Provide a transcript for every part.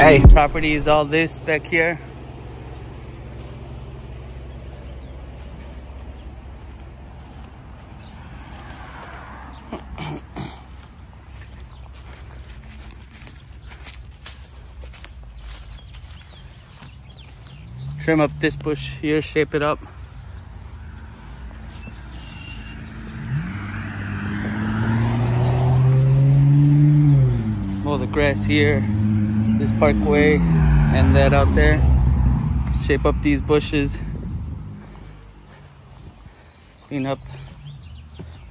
Hey. Property is all this back here. Trim up this bush here, shape it up. Mow the grass here, this parkway, and that out there. Shape up these bushes. Clean up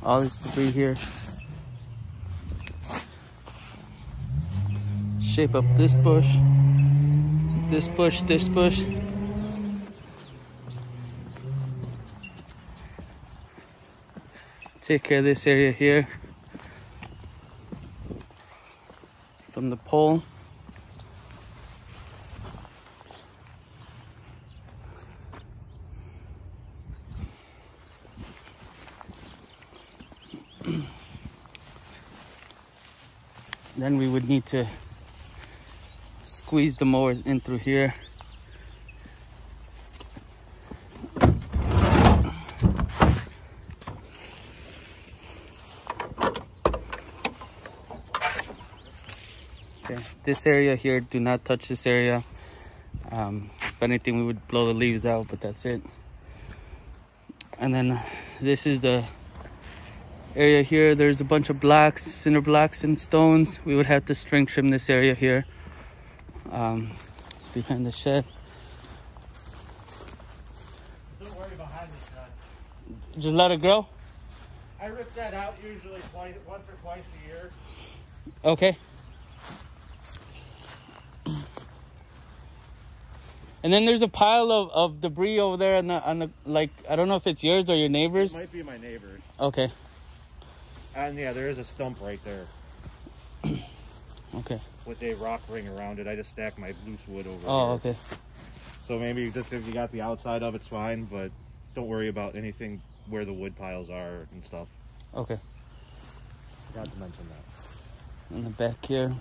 all this debris here. Shape up this bush, this bush, this bush. Take care of this area here from the pole. Then we would need to squeeze the mower in through here. This area here, do not touch this area. If anything, we would blow the leaves out, but that's it. And then this is the area here. There's a bunch of blocks, cinder blocks and stones. We would have to string trim this area here behind the shed. Don't worry about hiding this guy. Just let it grow? I rip that out usually once or twice a year. Okay. And then there's a pile of debris over there on the like, I don't know if it's yours or your neighbor's. It might be my neighbor's. Okay. And yeah, there is a stump right there. Okay. With a rock ring around it. I just stacked my loose wood over there. Oh, okay. So maybe just if you got the outside of it's fine, but don't worry about anything where the wood piles are and stuff. Okay. Forgot to mention that. In the back here.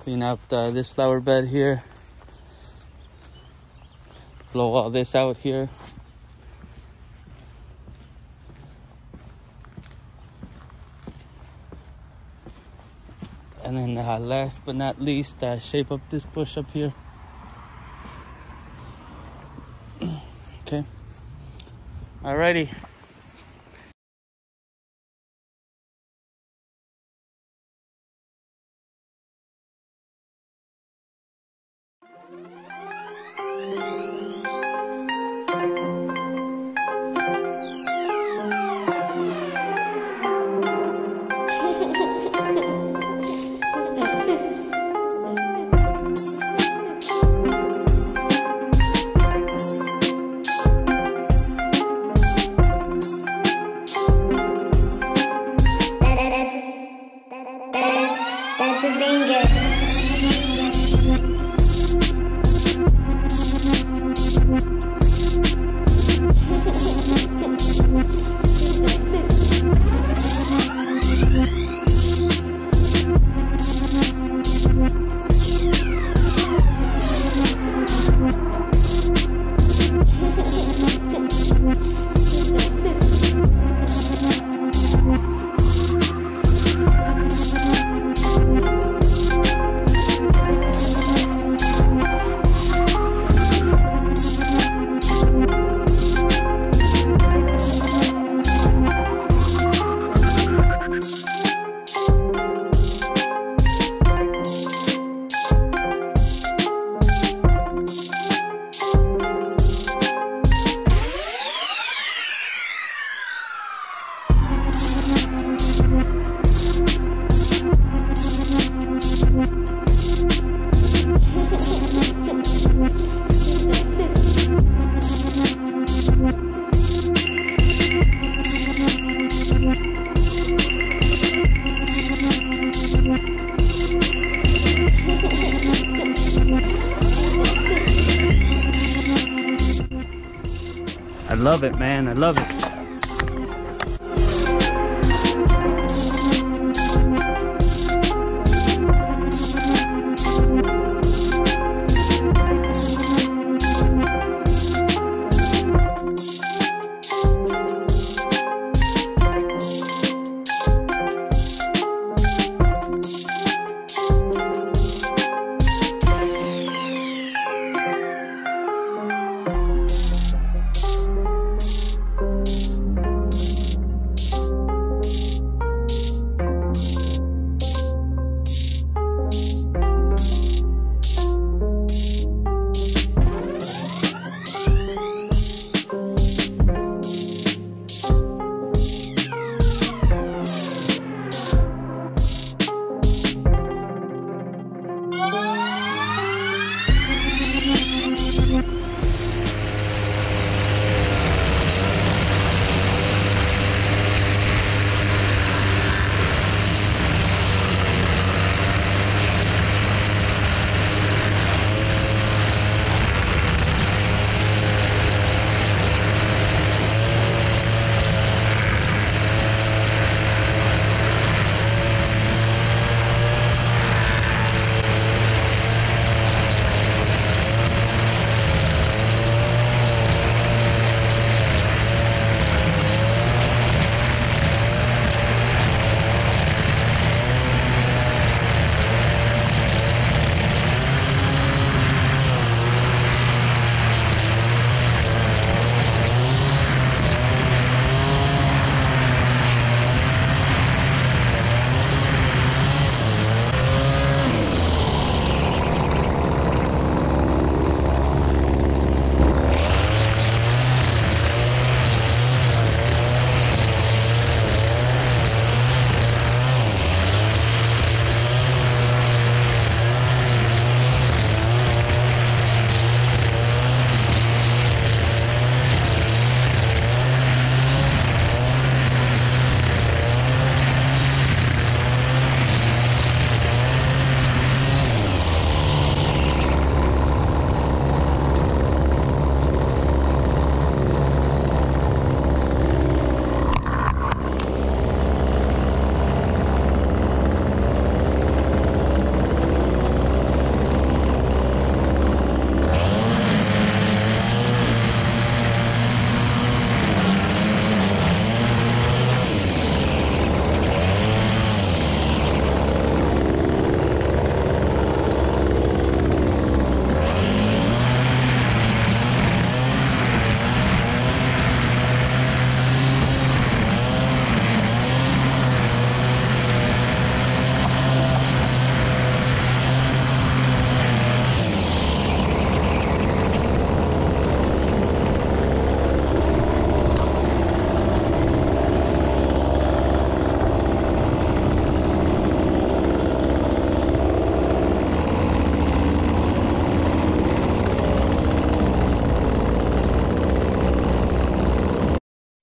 Clean up this flower bed here. Blow all this out here. And then last but not least, shape up this bush up here. Okay. Alrighty. I love it, man. I love it.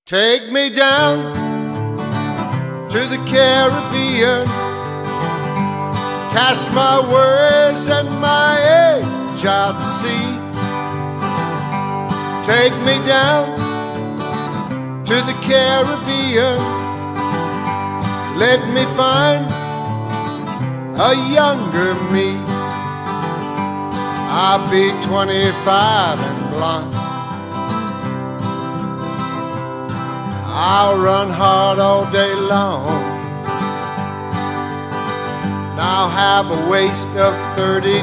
Take me down to the Caribbean, cast my worries and my age out to sea. Take me down to the Caribbean, let me find a younger me. I'll be 25 and blonde, I'll run hard all day long, and I'll have a waist of 32.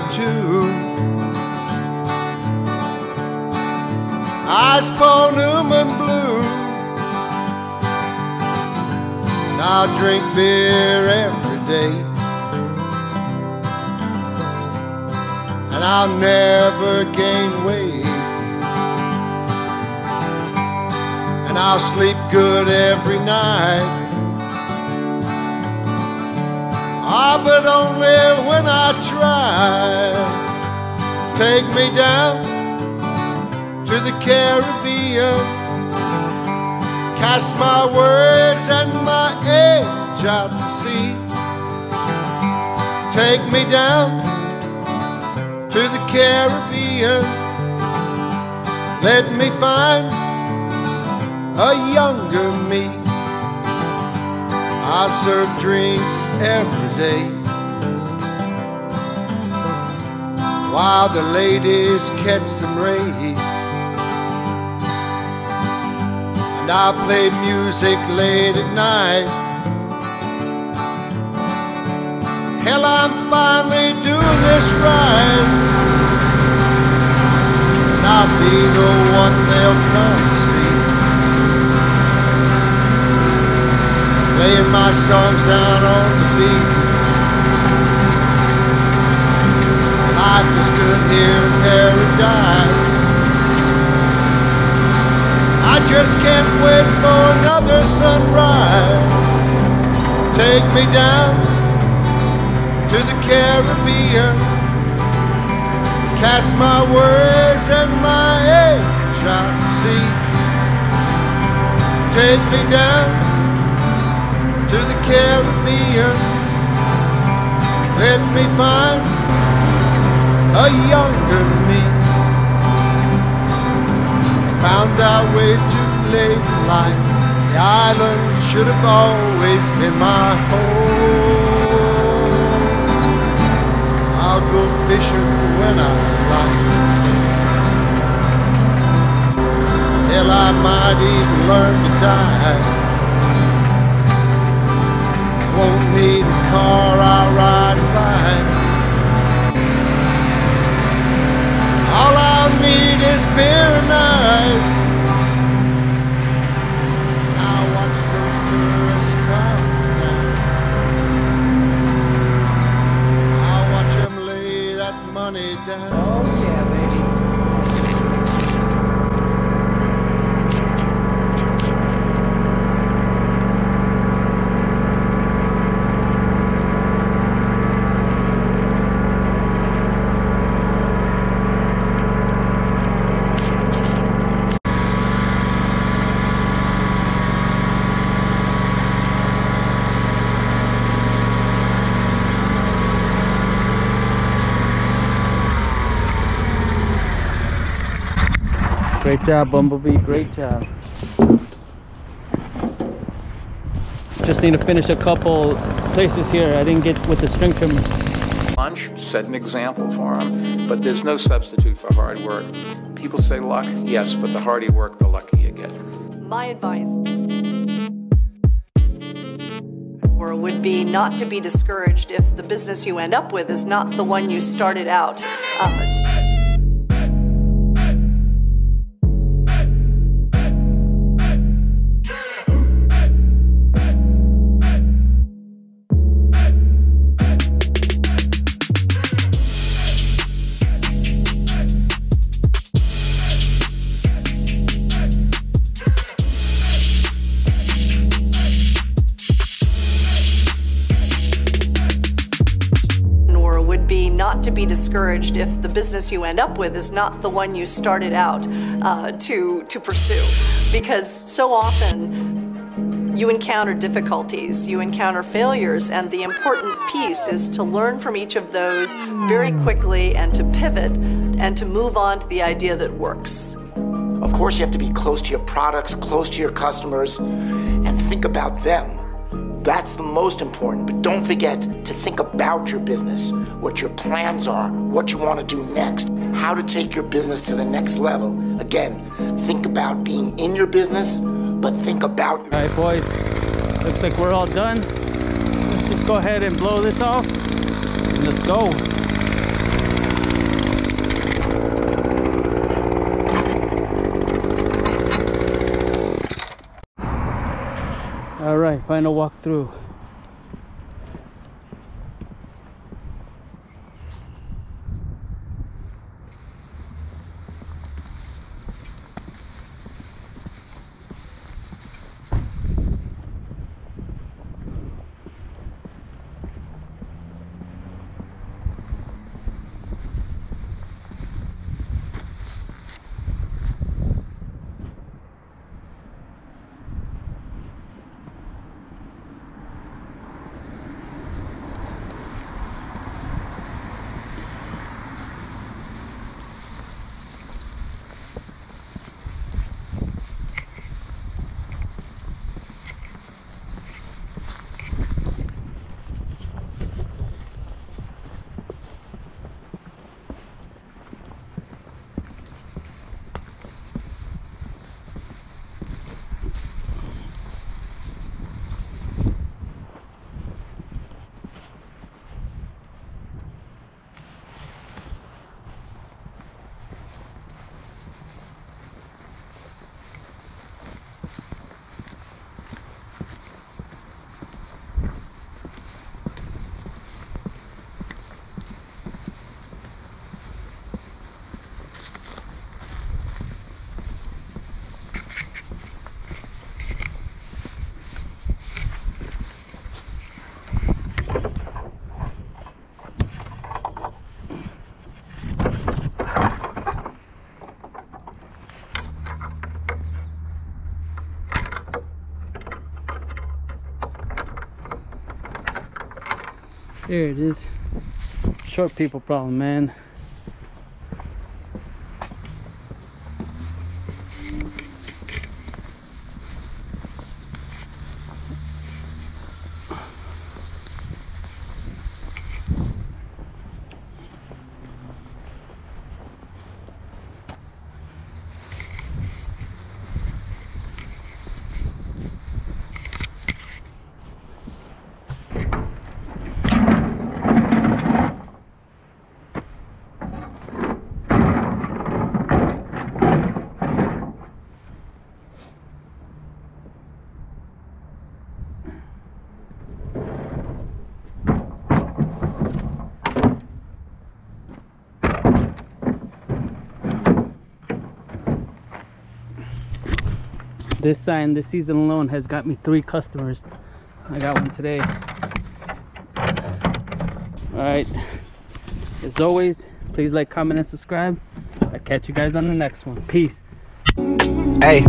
Ice Paul Newman blue, and I'll drink beer every day, and I'll never gain weight, and I'll sleep good every night. Ah, but only when I try. Take me down to the Caribbean, cast my worries and my age out to sea. Take me down to the Caribbean, let me find a younger me. I serve drinks every day, while the ladies catch some rays, and I play music late at night. Hell, I'm finally doing this right, and I'll be the one they'll come playing my songs down on the beach. Life is good here in paradise. I just can't wait for another sunrise. Take me down to the Caribbean, cast my worries and my age out to sea. Take me down to the Caribbean, let me find a younger me. Found our way too late in life, the island should have always been my home. I'll go fishing when I like, hell, I might even learn to dive. Won't need a car, I'll ride a bike. All I'll need is beer and ice. I'll watch those tourists come down, I'll watch them lay that money down. Oh yeah, baby. Great job, Bumblebee, great job. Just need to finish a couple places here. I didn't get with the string trimmer. Lunch, set an example for them, but there's no substitute for hard work. People say luck, yes, but the harder you work, the luckier you get. My advice would be not to be discouraged if the business you end up with is not the one you started out at. Discouraged if the business you end up with is not the one you started out to pursue. because so often you encounter difficulties, you encounter failures, and the important piece is to learn from each of those very quickly and to pivot and to move on to the idea that works. Of course, you have to be close to your products, close to your customers, and think about them. That's the most important, but don't forget to think about your business, what your plans are, what you want to do next, how to take your business to the next level. Again, think about being in your business, but think about... All right, boys, looks like we're all done. Let's go ahead and blow this off, and let's go. All right, final walkthrough. There it is. Short people problem, man. This sign, this season alone, has got me 3 customers. I got one today. Alright, as always, please like, comment, and subscribe. I'll catch you guys on the next one. Peace. Hey.